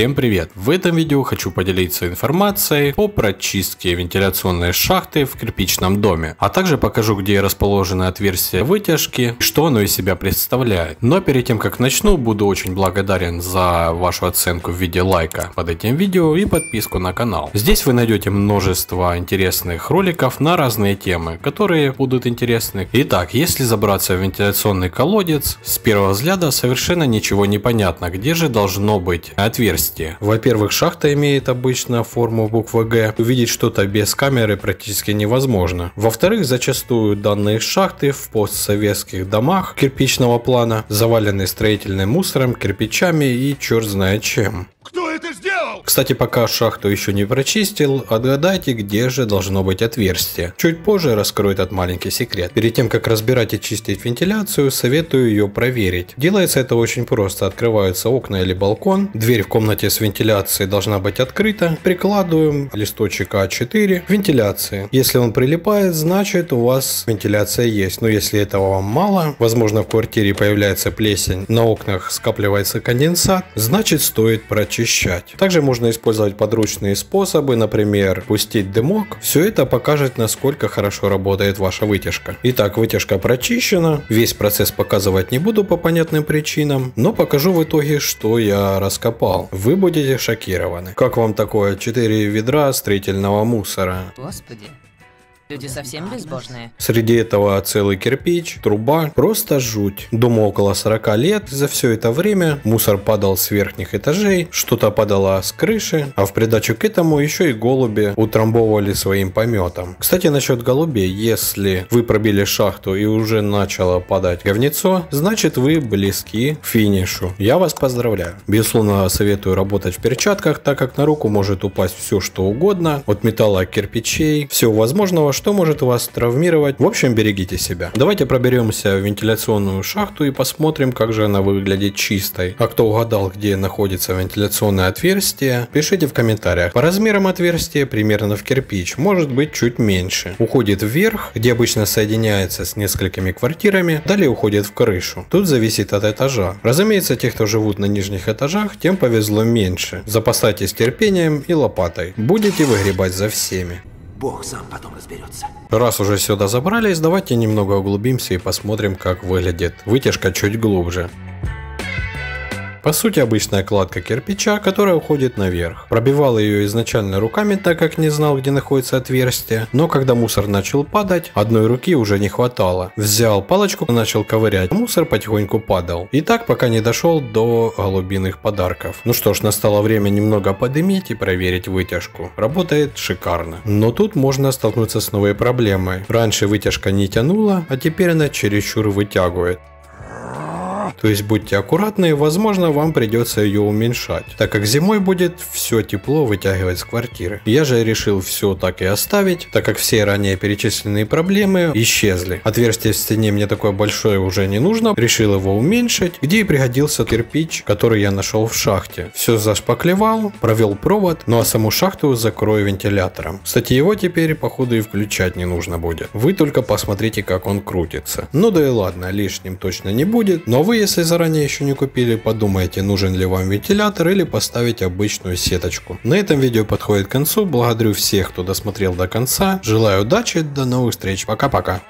Всем привет! В этом видео хочу поделиться информацией о прочистке вентиляционной шахты в кирпичном доме, а также покажу, где расположено отверстие вытяжки и что оно из себя представляет. Но перед тем как начну, буду очень благодарен за вашу оценку в виде лайка под этим видео и подписку на канал. Здесь вы найдете множество интересных роликов на разные темы, которые будут интересны. Итак, если забраться в вентиляционный колодец, с первого взгляда совершенно ничего не понятно, где же должно быть отверстие. Во-первых, шахта имеет обычно форму буквы Г. Увидеть что-то без камеры практически невозможно. Во-вторых, зачастую данные шахты в постсоветских домах кирпичного плана завалены строительным мусором, кирпичами и черт знает чем. Кто это сделал? Кстати, пока шахту еще не прочистил, отгадайте, где же должно быть отверстие. Чуть позже раскрою этот маленький секрет. Перед тем как разбирать и чистить вентиляцию, советую ее проверить. Делается это очень просто. Открываются окна или балкон, дверь в комнате с вентиляцией должна быть открыта. Прикладываем листочек А4 вентиляции. Если он прилипает, значит у вас вентиляция есть. Но если этого вам мало, возможно в квартире появляется плесень, на окнах скапливается конденсат, значит стоит прочистить. Также можно использовать подручные способы, например, пустить дымок. Все это покажет, насколько хорошо работает ваша вытяжка. Итак, вытяжка прочищена. Весь процесс показывать не буду по понятным причинам, но покажу в итоге, что я раскопал. Вы будете шокированы. Как вам такое? 4 ведра строительного мусора. Господи. Люди совсем безбожные. Среди этого целый кирпич, труба, просто жуть. Дому около 40 лет, за все это время мусор падал с верхних этажей, что-то падало с крыши, а в придачу к этому еще и голуби утрамбовывали своим пометом. Кстати, насчет голубей, если вы пробили шахту и уже начало падать говнецо, значит вы близки к финишу. Я вас поздравляю. Безусловно, советую работать в перчатках, так как на руку может упасть все что угодно, от металла, кирпичей, всего возможного, что может вас травмировать. В общем, берегите себя. Давайте проберемся в вентиляционную шахту и посмотрим, как же она выглядит чистой. А кто угадал, где находится вентиляционное отверстие, пишите в комментариях. По размерам отверстие примерно в кирпич, может быть чуть меньше. Уходит вверх, где обычно соединяется с несколькими квартирами, далее уходит в крышу. Тут зависит от этажа. Разумеется, те, кто живут на нижних этажах, тем повезло меньше. Запасайтесь терпением и лопатой. Будете выгребать за всеми. Бог сам потом разберется. Раз уже сюда забрались, давайте немного углубимся и посмотрим, как выглядит вытяжка чуть глубже. По сути, обычная кладка кирпича, которая уходит наверх. Пробивал ее изначально руками, так как не знал, где находится отверстие. Но когда мусор начал падать, одной руки уже не хватало. Взял палочку и начал ковырять. Мусор потихоньку падал. И так, пока не дошел до голубиных подарков. Ну что ж, настало время немного подымить и проверить вытяжку. Работает шикарно. Но тут можно столкнуться с новой проблемой. Раньше вытяжка не тянула, а теперь она чересчур вытягивает. То есть будьте аккуратны, возможно вам придется ее уменьшать, так как зимой будет все тепло вытягивать с квартиры. Я же решил все так и оставить, так как все ранее перечисленные проблемы исчезли. Отверстие в стене мне такое большое уже не нужно, решил его уменьшить, где и пригодился кирпич, который я нашел в шахте. Все зашпаклевал, провел провод, ну а саму шахту закрою вентилятором. Кстати, его теперь походу и включать не нужно будет. Вы только посмотрите, как он крутится. Ну да и ладно, лишним точно не будет, но вы, если заранее еще не купили, подумайте, нужен ли вам вентилятор или поставить обычную сеточку. На этом видео подходит к концу. Благодарю всех, кто досмотрел до конца. Желаю удачи, до новых встреч. Пока-пока.